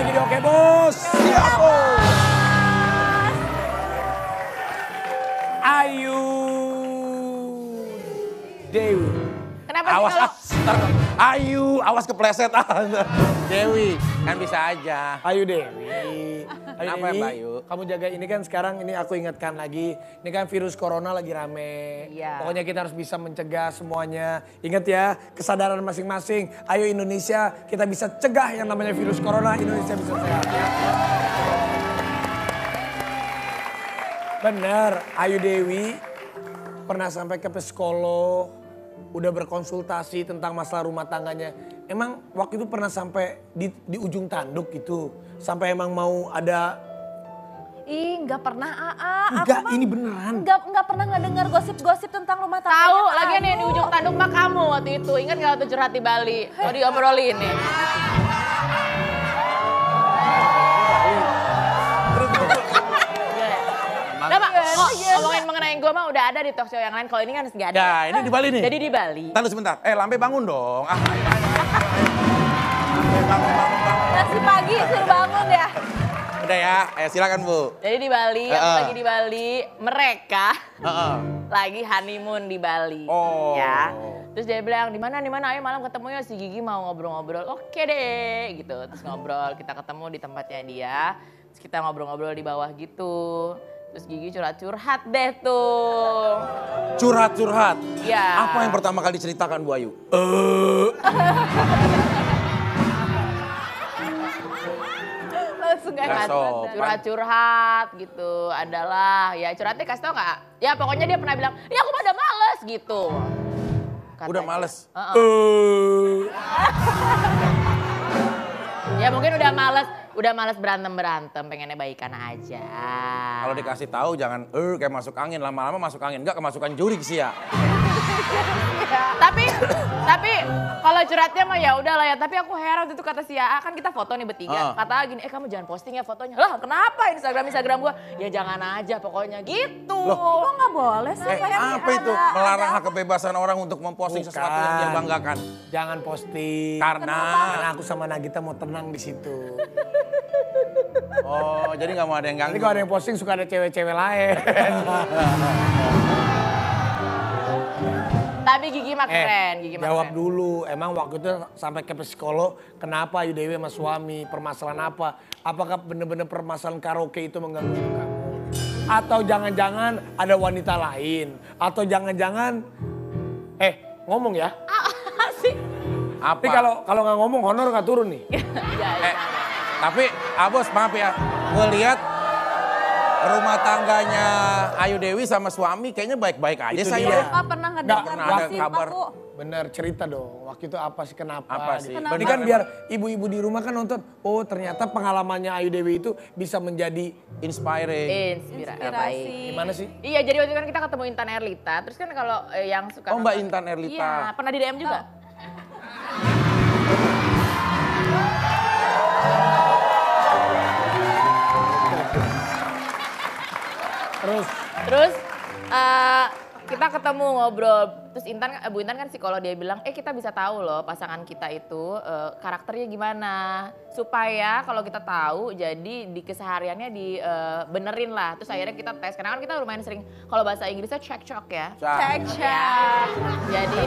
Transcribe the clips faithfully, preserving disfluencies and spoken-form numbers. lagi di Oke Bos. Siap Bos. Ayu Dewi. Kenapa sih awas, kalau... Ntar, Ayu, awas kepleset. Dewi, kan bisa aja. Ayu Dewi. Kenapa Mbak Ayu? Kamu jaga ini kan sekarang, ini aku ingatkan lagi. Ini kan virus corona lagi rame. Ya. Pokoknya kita harus bisa mencegah semuanya. Ingat ya, kesadaran masing-masing. Ayo Indonesia, kita bisa cegah yang namanya virus corona. Indonesia bisa sehat. Ya. Bener, Ayu Dewi pernah sampai ke psikolog. Udah berkonsultasi tentang masalah rumah tangganya. Emang waktu itu pernah sampai di, di ujung tanduk gitu? Sampai emang mau ada... Ih, nggak pernah Aa. Enggak, ini beneran. Enggak, enggak pernah nggak dengar gosip-gosip tentang rumah tangga. Tahu, lagi nih di ujung tanduk mah kamu waktu itu. Ingat nggak waktu curhat di Bali? Kalau diobrolin nih. Ngomongin mengenai gue mah udah ada di talk show yang lain. Kalau ini kan nggak ada. Ya, ini di Bali nih. Jadi di Bali. Tunggu sebentar. Eh, Lambe bangun dong. Ah. Lambe bangun, bangun, bangun. Nanti pagi suruh bangun ya. Udah ya. Eh, silakan Bu. Jadi di Bali, uh -uh. lagi di Bali, mereka uh -uh. lagi honeymoon di Bali. Oh. Ya. Terus dia bilang, di mana di mana ayo malam ketemunya, si Gigi mau ngobrol-ngobrol. Oke deh, gitu. Terus ngobrol, kita ketemu di tempatnya dia. Terus kita ngobrol-ngobrol di bawah gitu. Terus Gigi curhat-curhat deh tuh. Curhat-curhat? Ya. Apa yang pertama kali diceritakan Bu Ayu? Uh. Langsung gak curhat-curhat gitu adalah. Ya curhatnya kasih tau gak? Ya pokoknya dia pernah bilang, ya aku udah males gitu. Katanya. Udah males? Uh -uh. Uh. Ya mungkin udah males. Udah males berantem-berantem, pengennya baikan aja. Kalau dikasih tahu jangan eh kayak masuk angin, lama-lama masuk angin. Enggak kemasukan jurik sih ya. Tapi tapi kalau curhatnya mah ya udahlah ya, tapi aku heran itu kata si Aa, kan kita foto nih bertiga. Uh. Kata gini, "Eh kamu jangan posting ya fotonya." Lah, kenapa Instagram Instagram gua? Ya jangan aja pokoknya gitu. Loh, kok enggak boleh sih? Eh, apa itu? Ada, melarang ada. Kebebasan orang untuk memposting bukan sesuatu yang dia banggakan. Jangan posting. Karena, karena aku sama Nagita mau tenang di situ. Oh, jadi gak mau ada yang ganggu. Jadi kalau ada yang posting suka ada cewek-cewek lain. Tapi Gigi mah keren. Eh, Gigi mah jawab keren. Dulu, emang waktu itu sampai ke psikolog, kenapa Ayu Dewi sama suami, permasalahan apa? Apakah benar-benar permasalahan karaoke itu mengganggu kamu? Atau jangan-jangan ada wanita lain? Atau jangan-jangan, eh ngomong ya. Apa sih? Tapi kalau kalau gak ngomong honor gak turun nih. eh. Tapi Abos maaf ya, gue lihat rumah tangganya Ayu Dewi sama suami kayaknya baik-baik aja saya. Gak pernah ada kabar. Bener, cerita dong. Waktu itu apa sih, kenapa? Apa sih? Ini kan biar ibu-ibu di rumah kan nonton, oh ternyata pengalamannya Ayu Dewi itu bisa menjadi inspiring. Inspirasi. Gimana sih? Iya, jadi waktu itu kan kita ketemu Intan Erlita, terus kan kalau yang suka... Oh Mbak Intan Erlita. Iya, pernah di D M juga? Terus, terus uh, kita ketemu ngobrol, terus Intan, Bu Intan kan psikolog, dia bilang, eh kita bisa tahu loh pasangan kita itu uh, karakternya gimana. Supaya kalau kita tahu jadi di kesehariannya dibenerin uh, lah. Terus akhirnya kita tes, karena kan kita lumayan sering, kalau bahasa Inggrisnya check-check ya. Check-check. Jadi,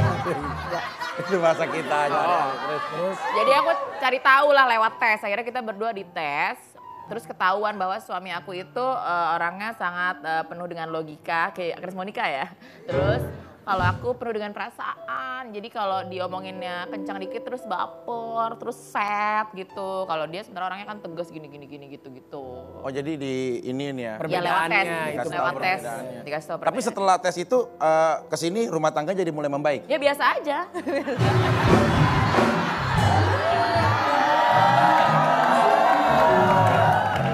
itu bahasa kita aja. Oh. Terus, terus. Jadi aku cari tahu lah lewat tes, akhirnya kita berdua dites. Terus ketahuan bahwa suami aku itu uh, orangnya sangat uh, penuh dengan logika, kayak Agnes Monica ya. Terus kalau aku penuh dengan perasaan, jadi kalau diomonginnya kencang dikit terus baper, terus sad gitu. Kalau dia sebenarnya orangnya kan tegas gini-gini-gini gitu-gitu. Oh jadi di ini ya? Perbedaannya ya, itu lewat tes. Dikasih tahu. Tapi setelah tes itu uh, kesini rumah tangga jadi mulai membaik? Ya biasa aja.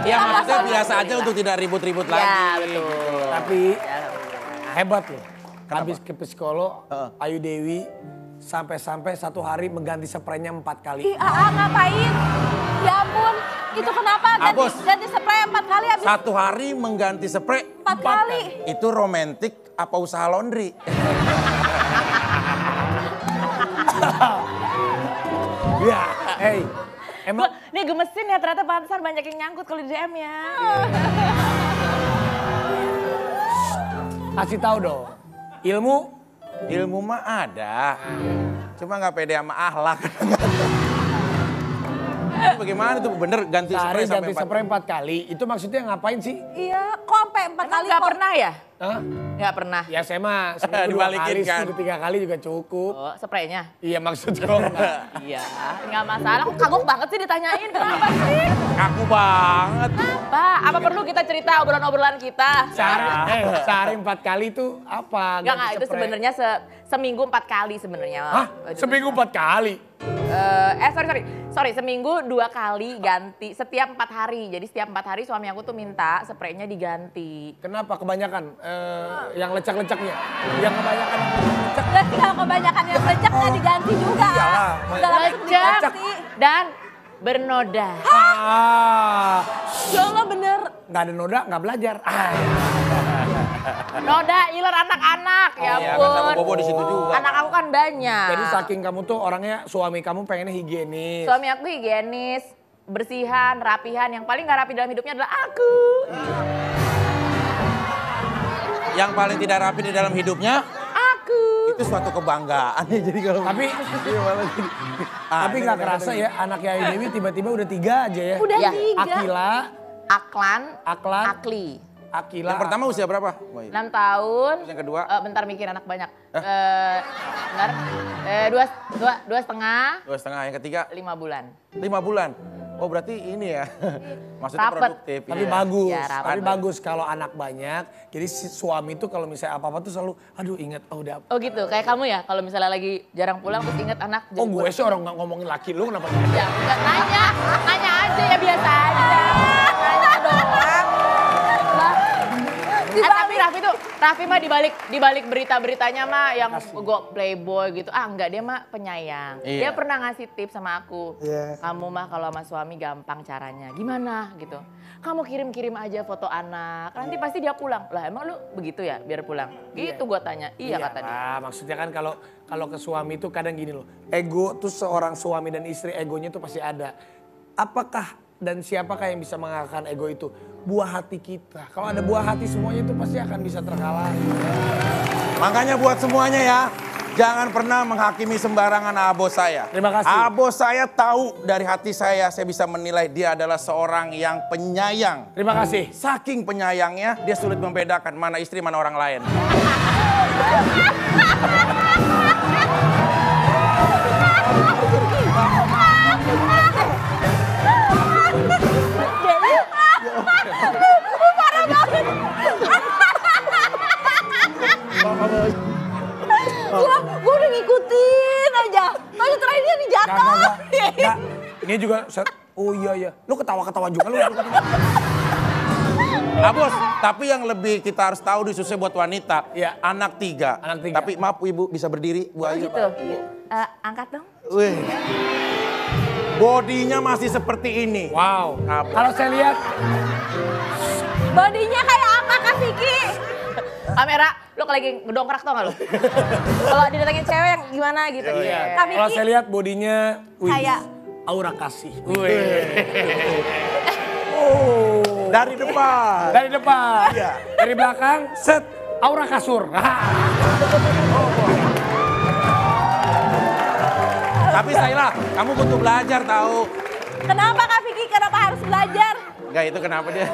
Ya maksudnya biasa aja untuk tidak ribut-ribut ya, lagi. Betul. Tapi ya, hebat loh. Kenapa? Habis ke psikolog, uh. Ayu Dewi sampai-sampai satu hari mengganti spraynya empat kali. Ih, Aa ngapain? Ya ampun, itu kenapa ganti, ganti spray empat kali? Habis... Satu hari mengganti spray empat kali. Itu romantis apa usaha laundry? Ya, hey. Emang? Nih gemesin ya, ternyata pantesan banyak yang nyangkut kalau di D M ya. Kasih tahu dong, ilmu? Ilmu mah ada. Cuma nggak pede sama ahlak. Bagaimana tuh bener ganti spray sampai empat kali? Itu maksudnya ngapain sih? Iya, kok sampai empat kali? Nggak pernah ya? Hah? Nggak pernah. Ya saya mah seminggu dua kali, seminggu tiga kali juga cukup. Oh, spraynya? Iya maksud dong. Iya, nggak masalah. Aku kagum banget sih ditanyain, kenapa sih? Kaku banget. Apa? Apa perlu kita cerita obrolan-obrolan kita? Sehari empat kali itu apa? Nggak, nggak. Itu sebenarnya seminggu empat kali sebenarnya. Hah? Seminggu empat kali? Uh, eh sorry sorry sorry seminggu dua kali ganti setiap empat hari, jadi setiap empat hari suami aku tuh minta spraynya diganti. Kenapa kebanyakan uh, yang lecek-leceknya? Yang kebanyakan lecek. Enggak sih, kalau kebanyakan yang lecek nggak oh. diganti juga. Udah lecek dan bernoda. Ah, ya Allah bener. Nggak ada noda nggak belajar. Ah. Noda iler anak-anak, oh, ya ampun. Iya, kan Bobo di situ juga. Anak aku kan banyak. Jadi saking kamu tuh orangnya, suami kamu pengennya higienis. Suami aku higienis, bersihan, rapihan. Yang paling gak rapi dalam hidupnya adalah aku. Yang paling tidak rapi di dalam hidupnya? Aku. Itu suatu kebanggaan ya, jadi kalau... Tapi, tapi gak kerasa ya, anaknya Ayu Dewi tiba-tiba udah tiga aja ya. Udah ya. tiga. Akila. Aklan. Aklan. Akli. Akila. Yang pertama usia berapa? enam tahun. Terus yang kedua? Uh, bentar mikir anak banyak. Eh, uh, bentar. Uh, dua, dua, dua setengah. Dua setengah. Yang ketiga? Lima bulan. Lima bulan? Oh berarti ini ya, maksudnya rapet. Produktif. Tapi ya. bagus, ya, tapi bagus kalau anak banyak. Jadi si suami tuh kalau misalnya apa-apa tuh selalu, aduh inget, oh udah. Oh gitu, kayak kamu ya kalau misalnya lagi jarang pulang terus inget anak. Oh gue sih orang nggak ngomongin laki lu, kenapa? Ya nggak nanya, nanya aja ya biasa aja. Nanya doang. Tapi Raffi tuh, Raffi mah dibalik dibalik berita-beritanya mah yang gue playboy gitu. Ah enggak, dia mah penyayang. Iya. Dia pernah ngasih tips sama aku. Yeah. Kamu mah kalau sama suami gampang caranya. Gimana gitu. Kamu kirim-kirim aja foto anak. Nanti yeah. pasti dia pulang. Lah emang lu begitu ya biar pulang? Gitu yeah. gue tanya. Iya yeah, kata dia. Nah, maksudnya kan kalau kalau ke suami tuh kadang gini loh. Ego tuh seorang suami dan istri egonya tuh pasti ada. Apakah... Dan siapakah yang bisa mengalahkan ego itu? Buah hati kita. Kalau ada buah hati semuanya itu pasti akan bisa terkalahkan. Makanya buat semuanya ya. Jangan pernah menghakimi sembarangan abo saya. Terima kasih. Abo saya tahu dari hati saya. Saya bisa menilai dia adalah seorang yang penyayang. Terima kasih. Saking penyayangnya dia sulit membedakan mana istri mana orang lain. Gua, gua udah ngikutin aja. Tadi terakhir dia dijatuh. Enggak, ini juga, oh iya iya. Lu ketawa-ketawa juga lu. Nah bos, tapi yang lebih kita harus tahu disusahnya buat wanita. Ya. Anak tiga. Anak tiga. Tapi maaf ibu bisa berdiri. Bu Ayu. Gitu. Uh, angkat dong. Wih. Bodinya masih seperti ini. Wow. Kalau saya lihat. Bodinya kayak apa Kak Vicky? Kamera, lo lagi ngedongkrak tau gak lo? Kalau didatengin cewek yang gimana gitu. Iya. Yeah. Kak Vicky, kalau saya lihat bodinya kayak Aura Kasih. Oh. Dari depan. Dari depan. Iya. Dari belakang, set Aura Kasur. Tapi Sayla, kamu butuh belajar tahu. Kenapa Kak Vicky? Kenapa harus belajar? Enggak itu kenapa dia?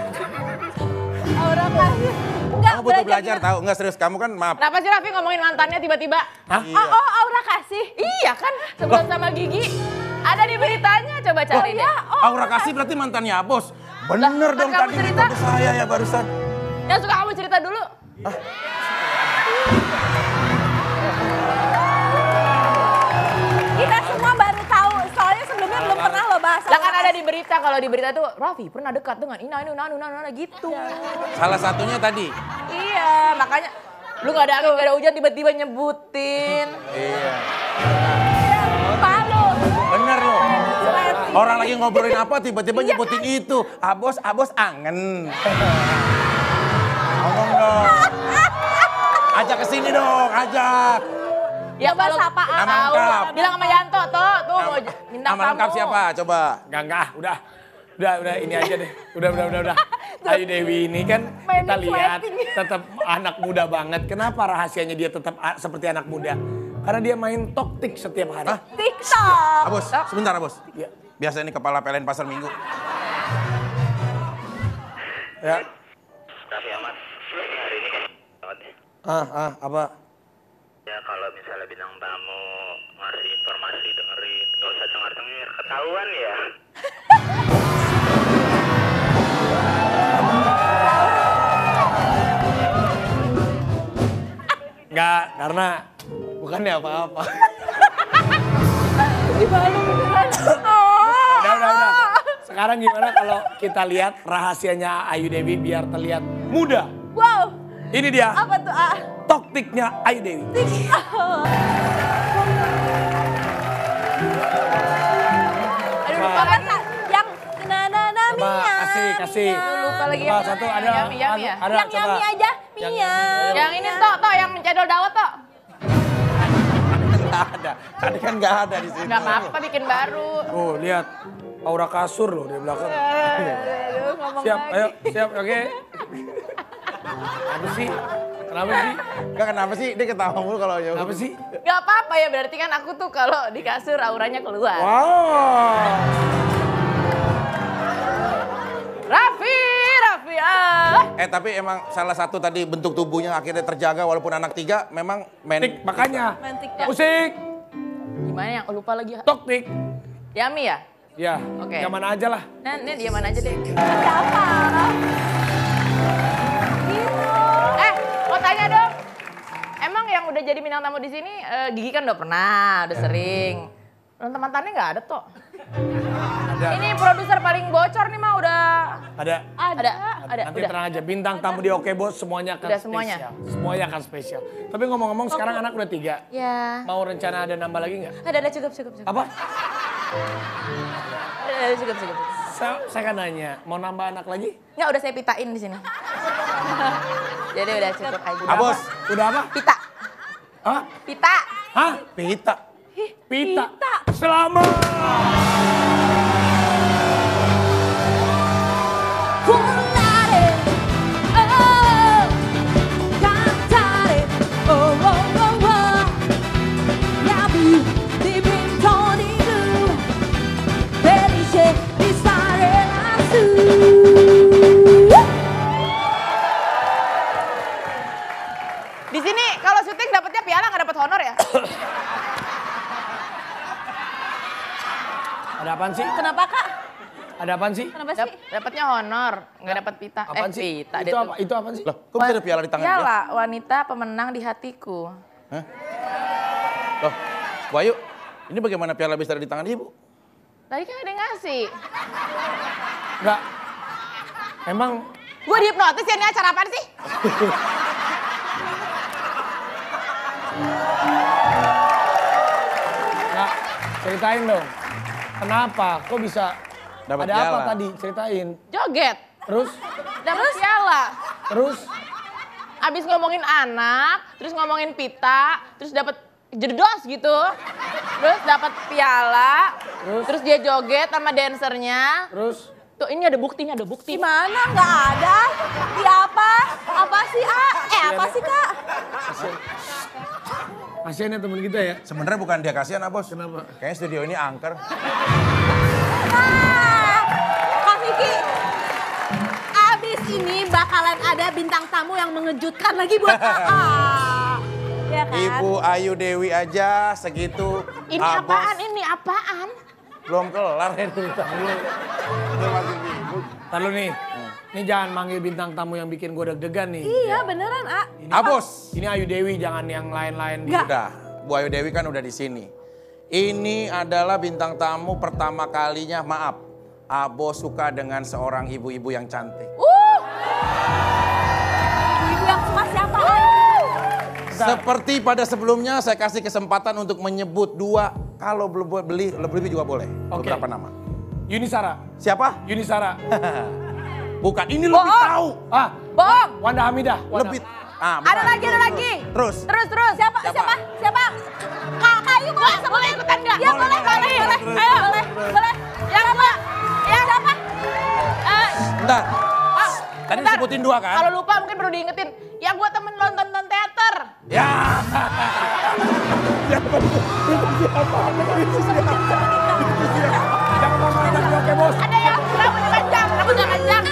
Aura Kasih. Enggak, kamu butuh belajar, belajar tahu, enggak serius kamu kan maaf. Kenapa sih Raffi ngomongin mantannya tiba-tiba? Hah? Oh, oh Aura Kasih. Iya kan, sebelum sama Gigi ada di beritanya, coba cari oh, deh. Ya? Oh, Aura Kasih berarti mantannya Abos. Bener lah, dong tadi cerita saya ya barusan. Yang suka kamu cerita dulu. Hah? Kita semua baru tahu, soalnya sebelumnya belum pernah loh bahas. Lah kan ada di berita, kalau di berita tuh Raffi pernah dekat dengan Ina, Ina, Ina, Ina, Ina gitu. Salah satunya tadi. Iya, makanya lu gak ada angin, gak ada hujan tiba-tiba nyebutin. Iya. Paham lu? Bener lu. Orang lagi ngobrolin apa tiba-tiba nyebutin itu. Abos, abos angen. Ngomong dong. Ajak kesini dong, ajak. Ya, coba sapaan, bilang sama Yanto, Toh, tuh mau bintang tamu. Nama lengkap siapa? Coba. Enggak, enggak. Udah. Udah, udah ini aja deh. Udah, udah, udah, udah. Ayu Dewi ini kan main kita lihat tetap anak muda banget. Kenapa rahasianya dia tetap seperti anak muda? Karena dia main TikTok setiap hari. Hah? TikTok. Abos, sebentar Abos. Ya. Biasa ini kepala P L N Pasar Minggu. Ya. Tapi amat hari ini banget ya. Ah, ah, apa? Ya kalau misalnya bintang tamu ngasih informasi dengerin, nggak usah cengar-cengir, ketahuan ya. Enggak, karena bukannya apa-apa. Gimana beneran? Oh. Udah, udah, udah. Sekarang gimana kalau kita lihat rahasianya Ayu Dewi biar terlihat muda? Wow. Ini dia. Apa tuh, ah? Toktiknya Ayu Dewi. Oh. Aduh, lupa kan yang na-na-na Mia. Kasih, kasih. Lupa lagi yang satu ada. Yang Yami aja. Mia. Yang, yang ini toh, toh yang cendol dawet toh. Enggak ada. Tadi kan enggak ada di sini. Enggak apa-apa bikin baru. Oh, lihat. Aura kasur loh di belakang. Aduh, siap, lagi. Ayo, siap. Oke. Okay. Kenapa sih? Kenapa sih? Enggak kenapa sih? Dia ketawa mulu kalau ya. Kenapa sih? Enggak apa-apa ya, berarti kan aku tuh kalau di kasur auranya keluar. Wow. Raffi, Raffi. Ah. Eh tapi emang salah satu tadi bentuk tubuhnya akhirnya terjaga walaupun anak tiga memang main tik, makanya. Main TikTok. Musik. Gimana yang lupa lagi? Toktik. Yami ya? Ya. Oke. Okay. Yang mana aja lah. Nah, ini dia mana aja deh. Siapa? Eh, mau tanya dong. Emang yang udah jadi bintang tamu di sini uh, Gigi kan udah pernah, udah sering. Teman-temannya nggak ada toh. Ada. Ini produser paling bocor nih mah udah. Ada. Ada. Ada. Nanti udah. Terang aja bintang tamu di Oke Bos semuanya akan udah, semuanya. Spesial. Semuanya akan spesial. Tapi ngomong-ngomong sekarang anak udah tiga. Iya. Mau rencana ada nambah lagi nggak? Ada ada cukup cukup cukup. Apa? Ada ada cukup cukup. Saya, saya kan nanya mau nambah anak lagi? Nggak udah saya pitain di sini. Jadi udah cukup aja. Ah Bos, udah apa? Pita. Hah? Pita. Hah? Pita. Pita. Pita. Selamat. Di sini kalau syuting dapatnya piala nggak dapat honor ya? Ada apaan sih? Kenapa kak? Ada apaan sih? Kenapa sih? Dapatnya honor, nggak dapat pita. Apaan eh, sih? Pita itu apa? Itu apaan sih? Loh, kok bisa ada piala di tangan? Piala wanita pemenang di hatiku. Hah? Loh, Wayu, ini bagaimana piala bisa ada di tangan ibu? Tadi kan ada yang ngasih. Enggak. Emang? Gue dihipnotis ya, ini acara apaan sih? Enggak, ceritain dong. Kenapa? Kok bisa? Dapat ada piala. Apa tadi? Ceritain. Joget. Terus? Dapat piala. Terus? Abis ngomongin anak, terus ngomongin pita, terus dapat jedos gitu. Terus dapat piala. Terus? Terus dia joget sama dansernya. Terus? Tuh ini ada buktinya, ada bukti. Gimana? Nggak ada. Di apa? Apa sih, A? Eh, apa sih, Kak? Kasihan ya teman kita ya. Sebenarnya bukan dia kasihan, ah Bos. Kenapa? Kayaknya studio ini angker. Nah, Kak Vicky, abis ini bakalan ada bintang tamu yang mengejutkan lagi buat Kakak. Ya kan? Ibu Ayu Dewi aja segitu. Ini ah, apaan? Bos. Ini apaan? Belum kelar ya bintang tamu. Ntar lu nih. Ini jangan manggil bintang tamu yang bikin gue deg-degan nih. Iya beneran, A. Ini, Abos. Ini Ayu Dewi, jangan yang lain-lain. Udah, Bu Ayu Dewi kan udah di sini. Ini adalah bintang tamu pertama kalinya, maaf. Abos suka dengan seorang ibu-ibu yang cantik. Uh. Ibu yang emas siapa? Uh. Seperti pada sebelumnya, saya kasih kesempatan untuk menyebut dua. Kalau belum beli, lebih juga boleh. Okay. Beberapa nama. Yunisara. Siapa? Yunisara. Bukan, ini lebih Boong. Tahu. Ah, Boong. Wanda Hamidah. Wanda. Lebih. Ah, ada lagi, ada lagi. Terus. Terus, terus. Siapa? Siapa? Siapa? Kakak Ayu boleh sebutin. Iya boleh, boleh. Ayo, boleh. Bentar. Ah, tadi bentar. Disebutin dua kan? Kalau lupa mungkin perlu diingetin. Yang gua temen nonton teater. Ya. Siapa itu? Itu siapa? Itu siapa? Jangan ngomong anak gue, bos. Ada yang rambutnya panjang, rambutnya panjang.